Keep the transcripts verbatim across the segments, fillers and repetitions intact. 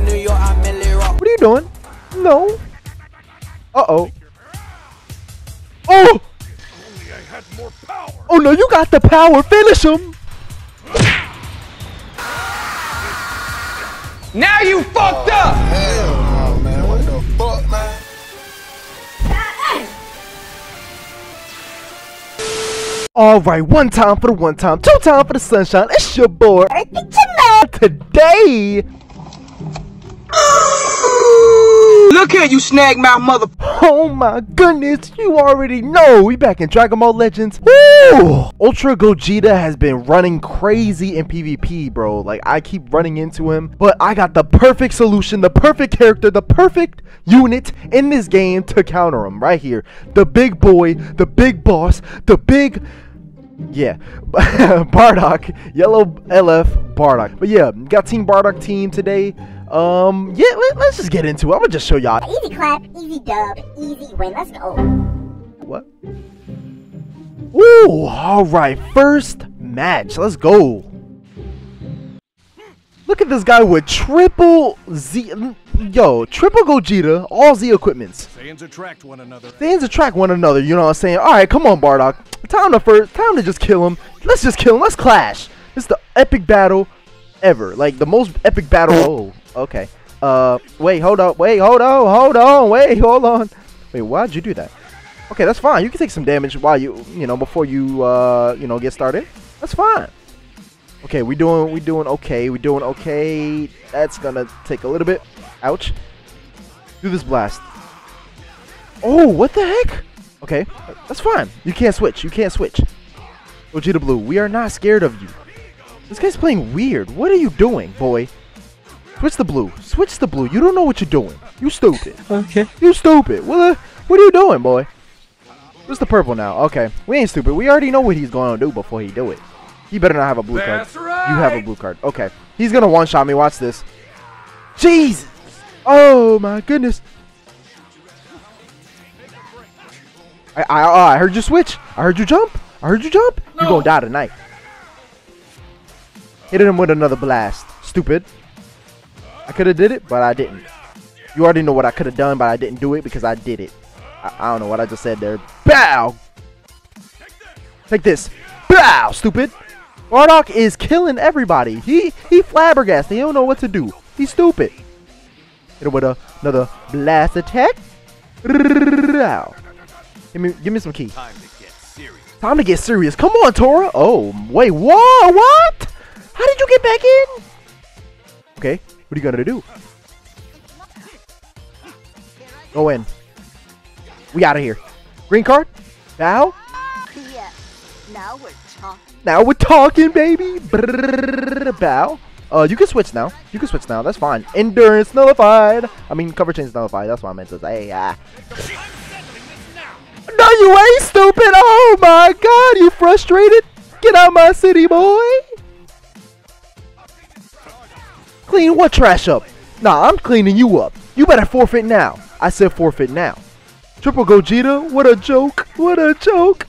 What are you doing? No. Uh-oh. Oh! Oh no, you got the power. Finish him. Now you fucked up. Hell no, man. What the fuck, man? All right, one time for the one time, two time for the sunshine. It's your boy. Today. Look here, you snag my mother. Oh my goodness, you already know. We back in Dragon Ball Legends. Woo! Ultra Gogeta has been running crazy in PvP, bro. Like, I keep running into him. But I got the perfect solution, the perfect character, the perfect unit in this game to counter him right here. The big boy, the big boss, the big... Yeah, Bardock, yellow L F Bardock. But yeah, got Team Bardock team today. Um, yeah, let, let's just get into it. I'm gonna just show y'all. Easy clap, easy dub, easy win. Let's go. What? Ooh, all right, first match. Let's go. Look at this guy with triple Z. Yo, triple Gogeta, all Z equipments. Saiyans attract one another. Saiyans attract one another. You know what I'm saying? All right, come on, Bardock. Time to first. Time to just kill him. Let's just kill him. Let's clash. It's the epic battle ever. Like the most epic battle. Oh, okay. Uh, wait, hold up. Wait, hold on. Hold on. Wait, hold on. Wait, why'd you do that? Okay, that's fine. You can take some damage while you, you know, before you, uh, you know, get started. That's fine. Okay, we doing, we doing okay. We doing okay. That's gonna take a little bit. Ouch. Do this blast. Oh, what the heck? Okay, that's fine. You can't switch. You can't switch. Gogeta Blue, we are not scared of you. This guy's playing weird. What are you doing, boy? Switch the blue. Switch the blue. You don't know what you're doing. You stupid. Okay. You stupid. What, uh, what are you doing, boy? What's the purple now? Okay. We ain't stupid. We already know what he's going to do before he do it. He better not have a blue card. That's right. You have a blue card. Okay. He's going to one-shot me. Watch this. Jesus. Oh, my goodness. I, I, I heard you switch. I heard you jump. I heard you jump. No. You're going to die tonight. Hit him with another blast. Stupid. I could have did it, but I didn't. You already know what I could have done, but I didn't do it because I did it. I, I don't know what I just said there. Bow! Take this. Bow, stupid. Bardock is killing everybody. He he flabbergasted. He don't know what to do. He's stupid. Hit him with a, another blast attack. Give me, give me some key. Time to get serious. Time to get serious. Come on, Tora. Oh, wait. Whoa, what? How did you get back in? Okay, what are you gonna do? Go in. We out of here. Green card. Now. Yeah. Now we're talking. Now we're talking, baby. Bow. Uh, you can switch now. You can switch now. That's fine. Endurance nullified. I mean, cover change nullified. That's what I meant to say. Ah. No, you ain't stupid. Oh my God, you frustrated? Get out of my city, boy. Clean what trash up? Nah, I'm cleaning you up. You better forfeit now. I said forfeit now. Triple Gogeta, what a joke! What a joke!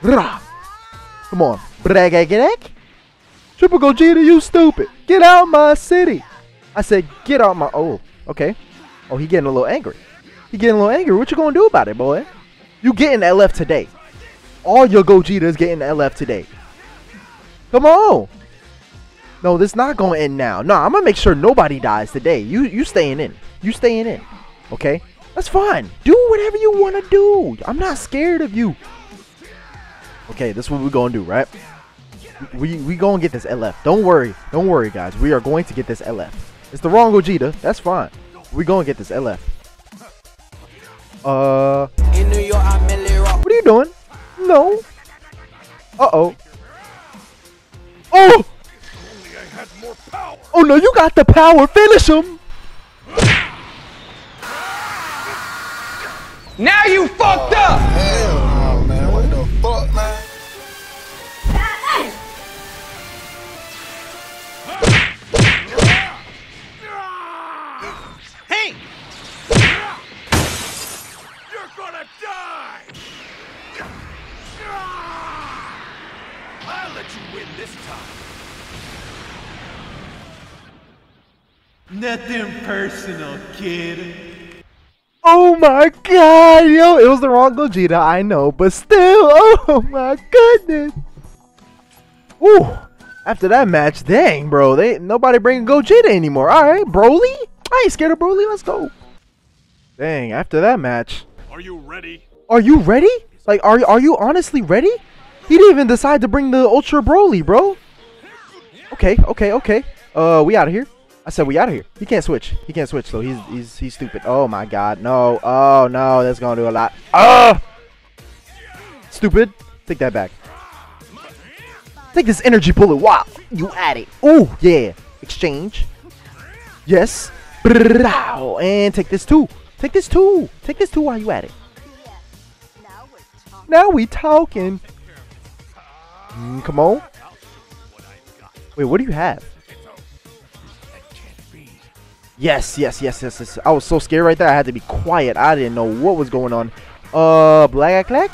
Rah. Come on, Triple Gogeta, you stupid! Get out my city! I said, get out my. Oh, okay. Oh, he getting a little angry. He getting a little angry. What you gonna do about it, boy? You getting L F today? All your Gogetas getting L F today. Come on! No, this not gonna end now. No, I'm gonna make sure nobody dies today. You, you staying in? You staying in? Okay. That's fine. Do whatever you want to do. I'm not scared of you. Okay, this is what we're going to do, right? We we going to get this L F. Don't worry. Don't worry, guys. We are going to get this L F. It's the wrong Gogeta. That's fine. We're going to get this L F. Uh. What are you doing? No. Uh-oh. Oh! Oh, no. You got the power. Finish him. Now you fucked oh, up! Hell no, man. What the fuck, man? Hey! You're gonna die! I'll let you win this time. Nothing personal, kid. Oh my god, yo, it was the wrong Gogeta, I know, but still, oh my goodness. Ooh, after that match, dang, bro, they nobody bringing Gogeta anymore. All right, Broly, I ain't scared of Broly. Let's go. Dang, after that match. Are you ready? Are you ready? Like, are are you honestly ready? He didn't even decide to bring the Ultra Broly, bro. Okay, okay, okay. Uh, we out of here. I said we out of here. He can't switch. He can't switch, though. He's he's he's stupid. Oh my god, no. Oh no, that's gonna do a lot. Ah, stupid. Take that back. Take this energy bullet. Wow, you at it? Oh yeah. Exchange. Yes. And take this too. Take this too. Take this too. While you at it. Now we talking. Mm, come on. Wait, what do you have? Yes, yes, yes, yes, yes. I was so scared right there. I had to be quiet. I didn't know what was going on. Uh, black, black.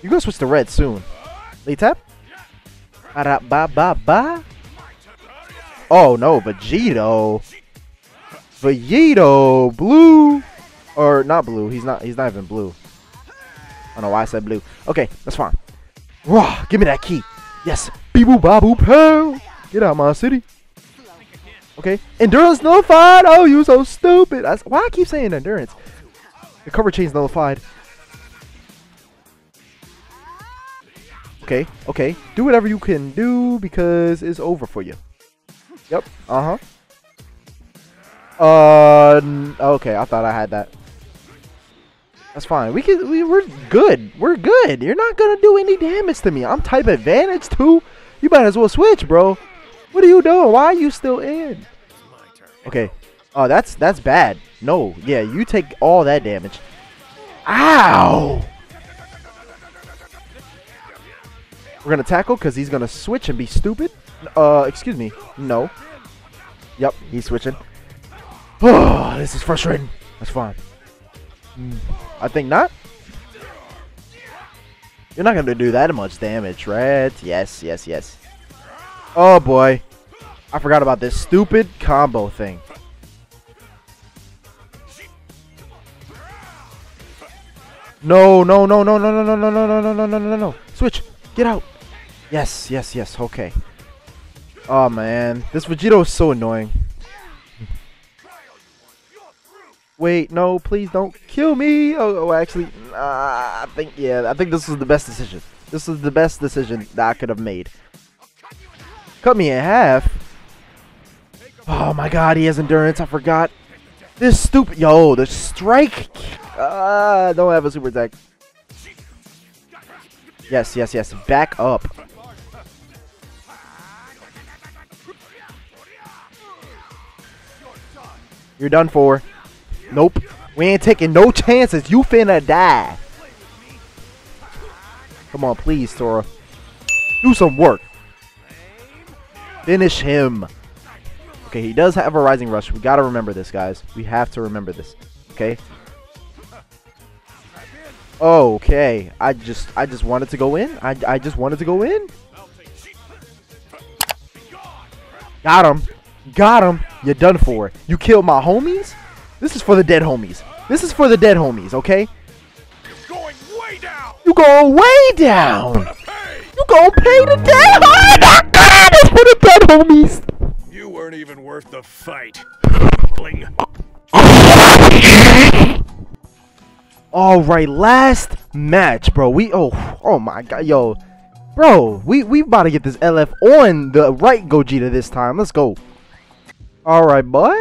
You're gonna switch to red soon. Late tap. Ba ba ba ba. Oh no, Vegito. Vegito Blue, or not blue? He's not. He's not even blue. I don't know why I said blue. Okay, that's fine. Raw, give me that key. Yes. Beeboo babu pow. Get out of my city. Okay. Endurance nullified. Oh, you so stupid. That's why I keep saying endurance. The cover chain's nullified. Okay. Okay. Do whatever you can do because it's over for you. Yep. Uh huh. Uh. Okay. I thought I had that. That's fine. We can. We, we're good. We're good. You're not gonna do any damage to me. I'm type advantage too. You might as well switch, bro. What are you doing? Why are you still in? Okay. Oh, that's that's bad. No. Yeah, you take all that damage. Ow! We're gonna tackle because he's gonna switch and be stupid. Uh, excuse me. No. Yep, he's switching. Oh, this is frustrating. That's fine. Mm. I think not. You're not going to do that much damage, right? Yes, yes, yes. Oh, boy. I forgot about this stupid combo thing. No, no, no, no, no, no, no, no, no, no, no, no, no, no. Switch. Get out. Yes, yes, yes. Okay. Oh, man. This Vegito is so annoying. Wait, no, please don't kill me. Oh, oh actually, uh, I think, yeah, I think this was the best decision. This was the best decision that I could have made. Cut me in half. Oh my god, he has endurance. I forgot. This stupid, yo, the strike. Ah, uh, don't have a super attack. Yes, yes, yes, back up. You're done for. Nope. We ain't taking no chances. You finna die. Come on, please, Tora. Do some work. Finish him. Okay, he does have a rising rush. We gotta remember this, guys. We have to remember this. Okay. Okay. I just I just wanted to go in. I I just wanted to go in. Got him. Got him. You're done for. You killed my homies? This is for the dead homies. This is for the dead homies, okay? You're going way down. You go way down. You gonna pay the dead homies. Oh my god, it's for the dead homies. You weren't even worth the fight. All right, last match, bro. We oh oh my god, yo, bro. We we about to get this L F on the right Gogeta this time. Let's go. All right, boy.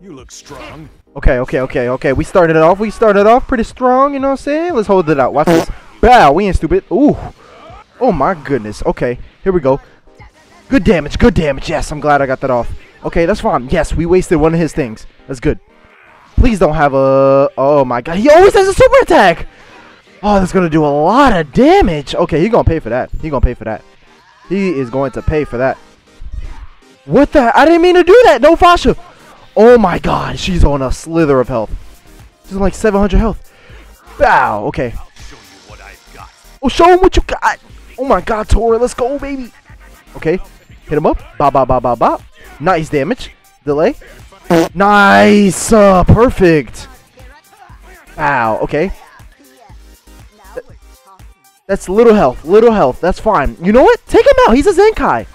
You look strong. Okay, okay, okay, okay. We started it off. We started off pretty strong, you know what I'm saying? Let's hold it out. Watch this. Bow, we ain't stupid. Ooh. Oh my goodness. Okay, here we go. Good damage, good damage. Yes, I'm glad I got that off. Okay, that's fine. Yes, we wasted one of his things. That's good. Please don't have a... Oh my god. He always has a super attack. Oh, that's going to do a lot of damage. Okay, he's going to pay for that. He's going to pay for that. He is going to pay for that. What the... I didn't mean to do that. No, Fasha. Oh my god, she's on a slither of health. She's on like seven hundred health. Bow, okay. I'll show you what I've got. Oh, show him what you got. Oh my god, Tora, let's go, baby. Okay, hit him up. Ba ba ba ba ba. Nice damage. Delay? Nice! Uh, perfect! Ow, okay. Th that's little health, little health, that's fine. You know what? Take him out, he's a Zenkai!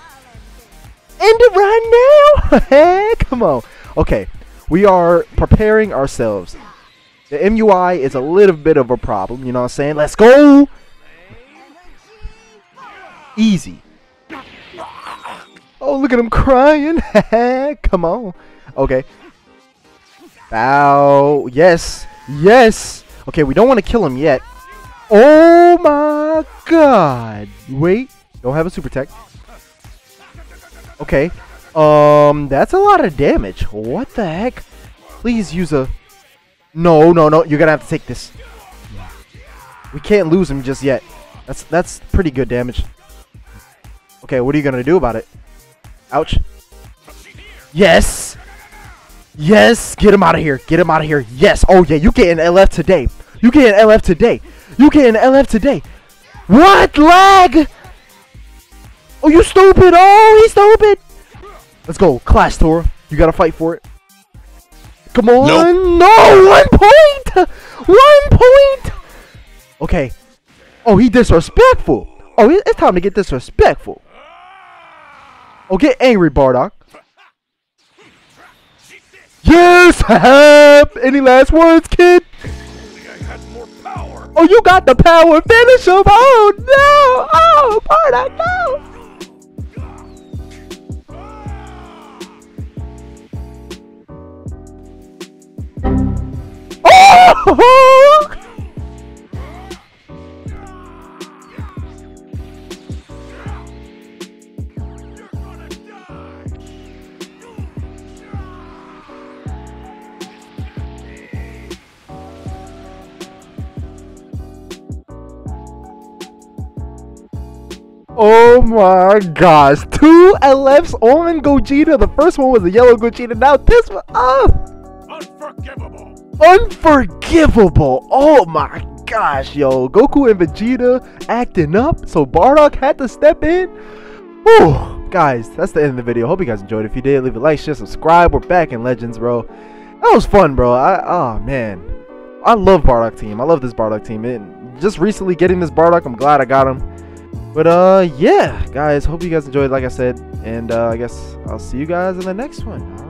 End it right now! Hey, come on. Okay, we are preparing ourselves. The M U I is a little bit of a problem, you know what I'm saying? Let's go! Easy. Oh, look at him crying. Come on. Okay. Bow. Yes. Yes. Okay, we don't want to kill him yet. Oh my god. Wait. Don't have a super tech. Okay. Um, that's a lot of damage. What the heck? Please use a... No, no, no. You're going to have to take this. We can't lose him just yet. That's, that's pretty good damage. Okay, what are you going to do about it? Ouch. Yes! Yes! Get him out of here! Get him out of here! Yes! Oh yeah, you get an L F today! You get an L F today! You get an L F today! What? Lag! Oh, you stupid! Oh, he's stupid! Let's go. Clash, Tora. You gotta fight for it. Come on! Nope. No! One point! One point! Okay. Oh, he disrespectful! Oh, it's time to get disrespectful. Oh, get angry, Bardock. Yes! Any last words, kid? Oh, you got the power. Finish him. Oh, no. Oh, Bardock, no. Oh! Oh my gosh, two L Fs on Gogeta. The first one was a yellow Gogeta, now this one, oh! Unforgivable! Unforgivable! Oh my gosh, yo. Goku and Vegeta acting up, so Bardock had to step in. Whew. Guys, that's the end of the video. Hope you guys enjoyed. If you did, leave a like, share, subscribe. We're back in Legends, bro. That was fun, bro. I, oh, man. I love Bardock team. I love this Bardock team. It, just recently getting this Bardock, I'm glad I got him. But, uh, yeah, guys, hope you guys enjoyed, like I said, and uh, I guess I'll see you guys in the next one.